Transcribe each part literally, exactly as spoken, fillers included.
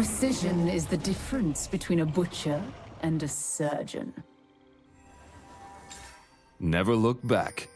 Precision is the difference between a butcher and a surgeon. Never look back.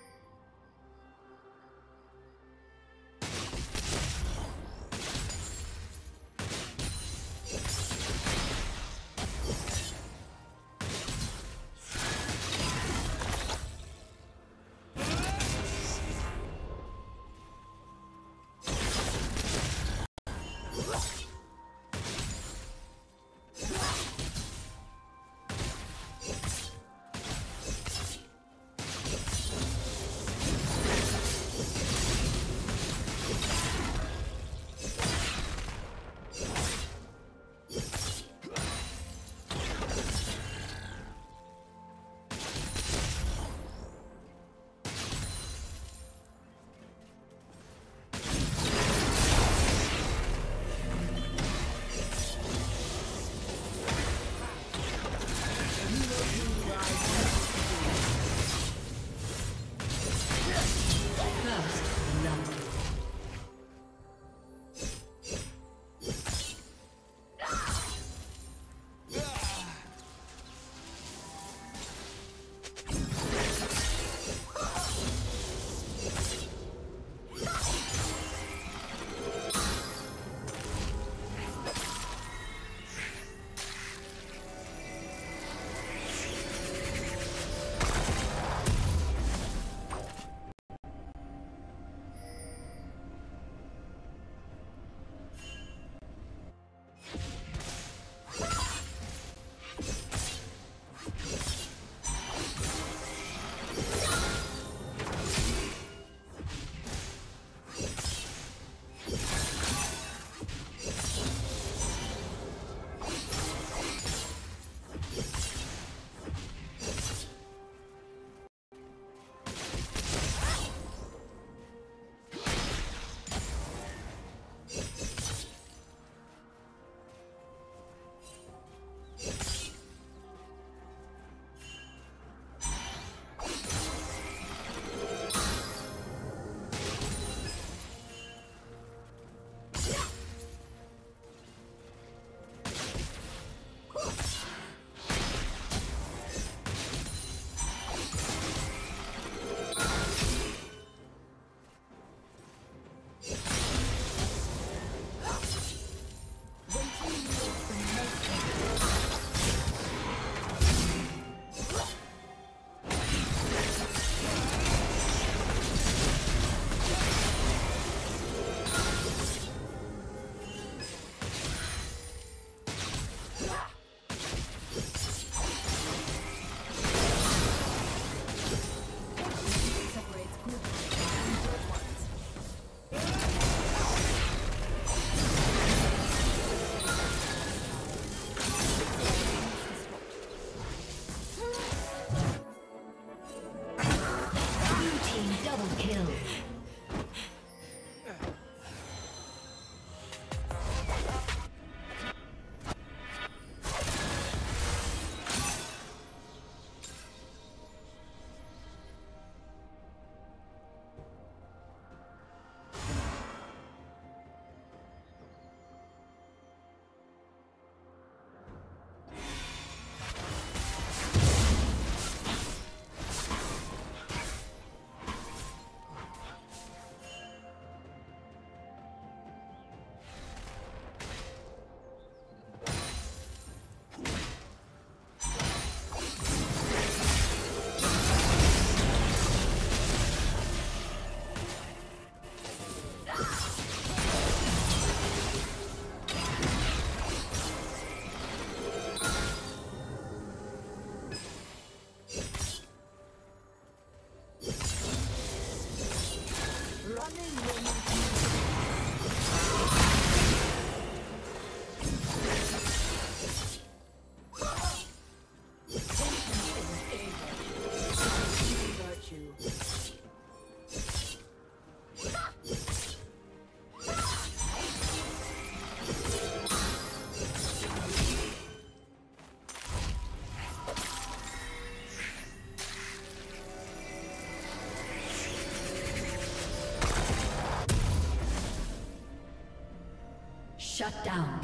Shut down.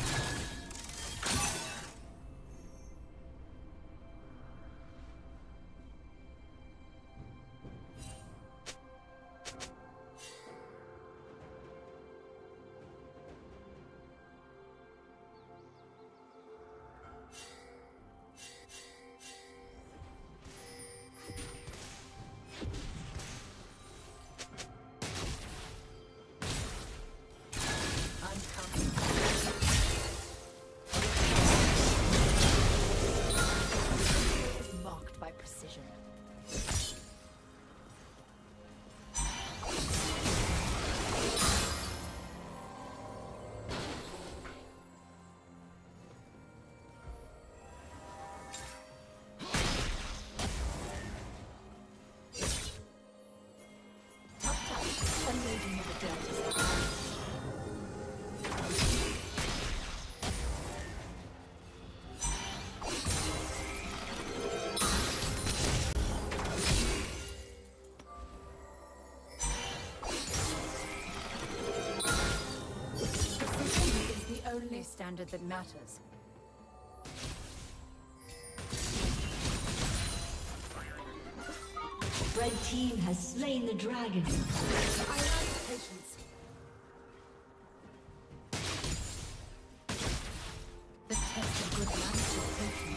only standard that matters. Red team has slain the dragon. I have patience. The test of good life is patience.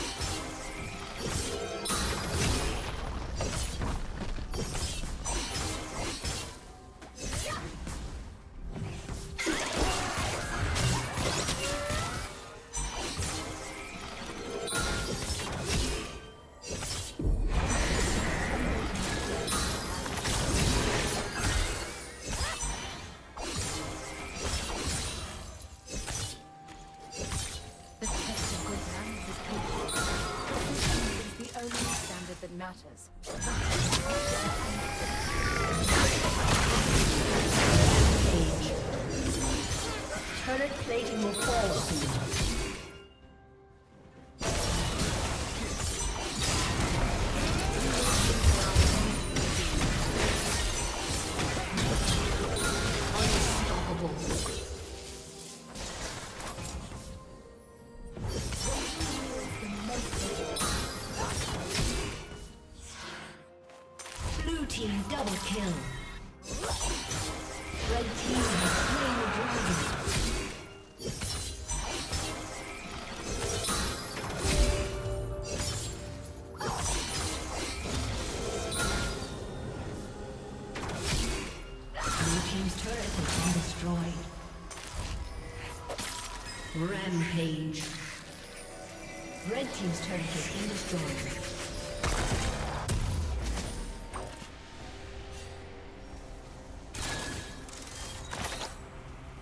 it matters. Age. Turret plating will fall soon. Rampage. Red team's turret has been destroyed.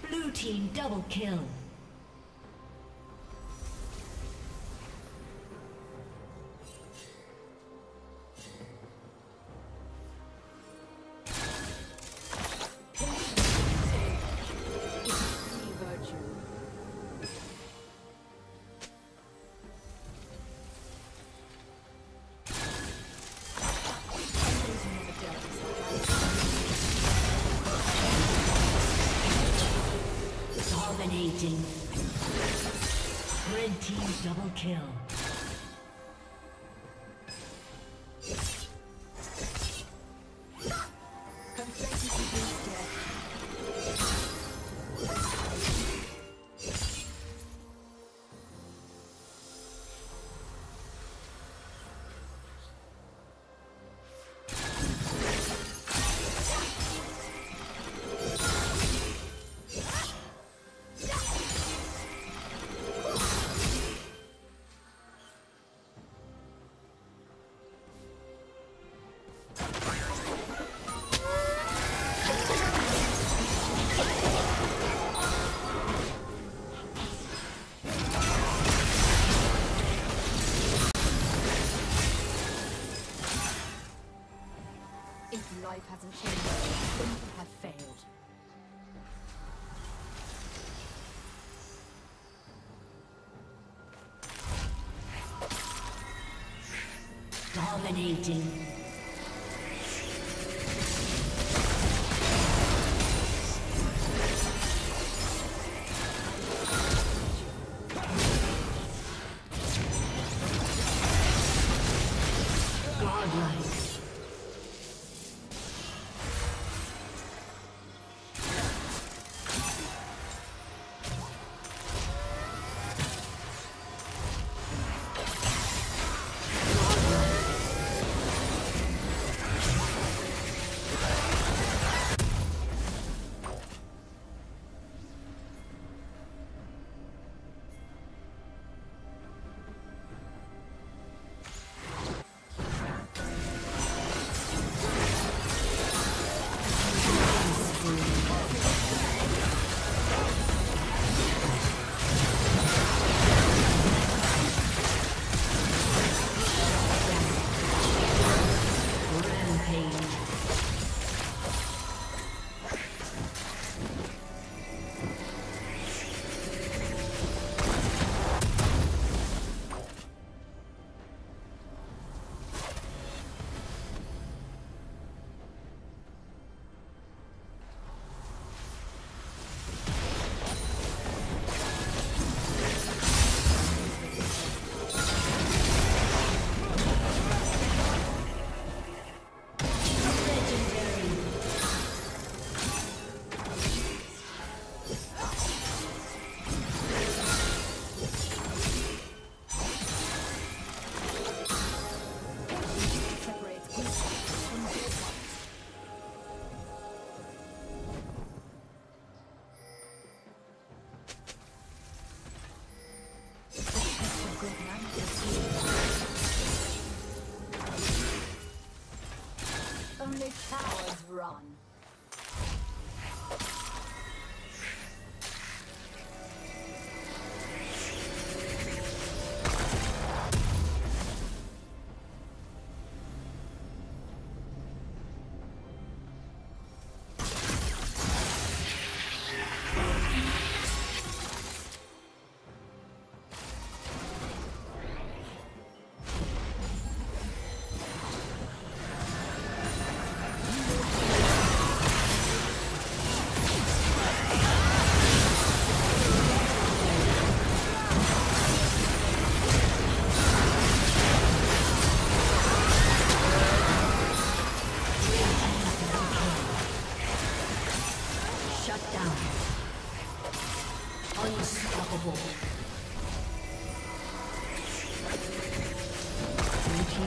Blue team double kill. Red team double kill. Life hasn't changed. We have failed. Dominating. Godlike. Run.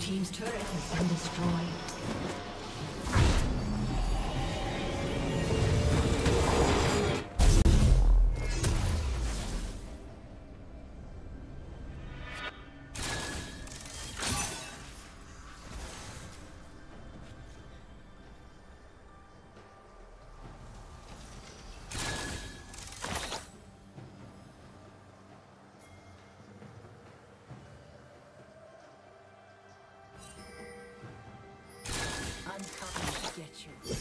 Team's turret has been destroyed. I'm coming to get you.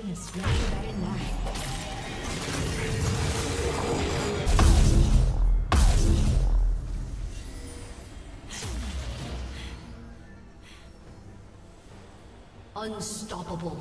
Is very, very nice. Unstoppable.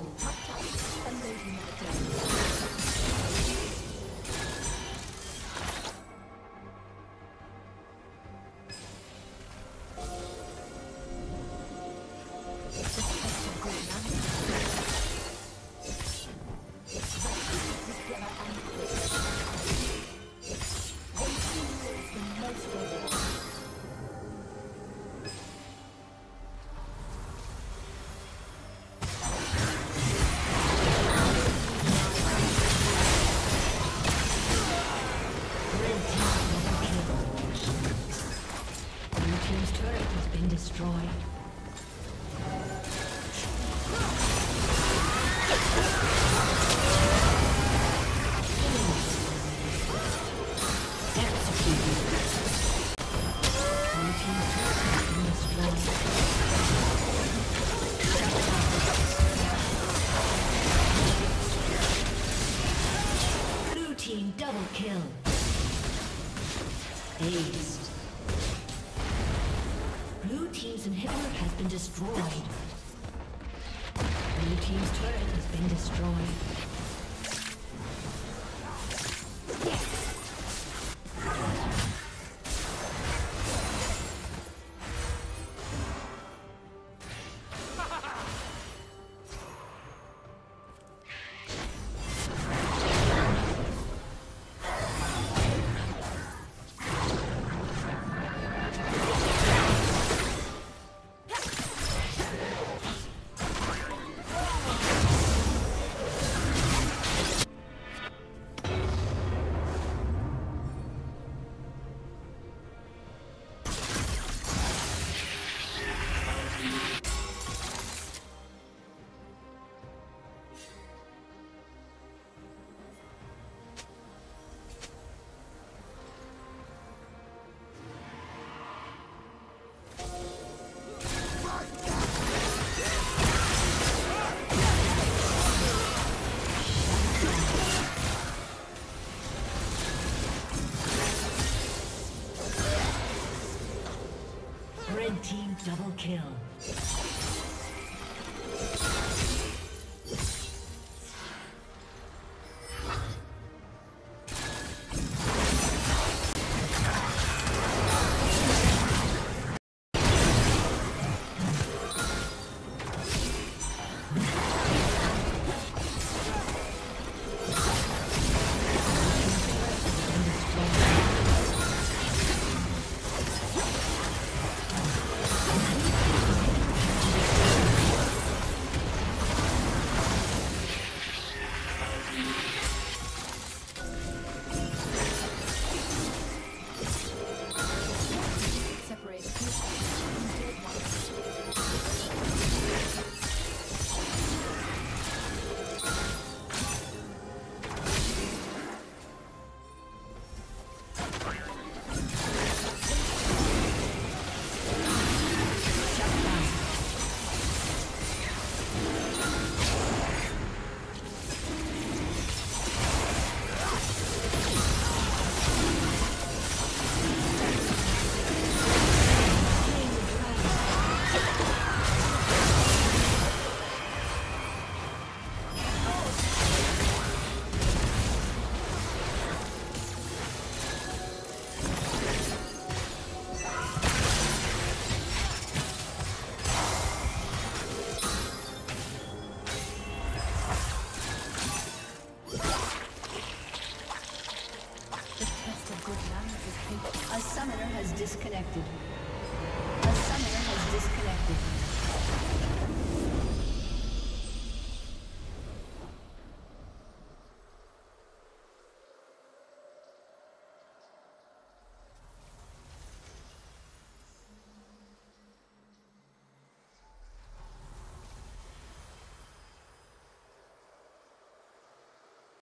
Destroyed. Blue team's turret has been destroyed. Red team double kill.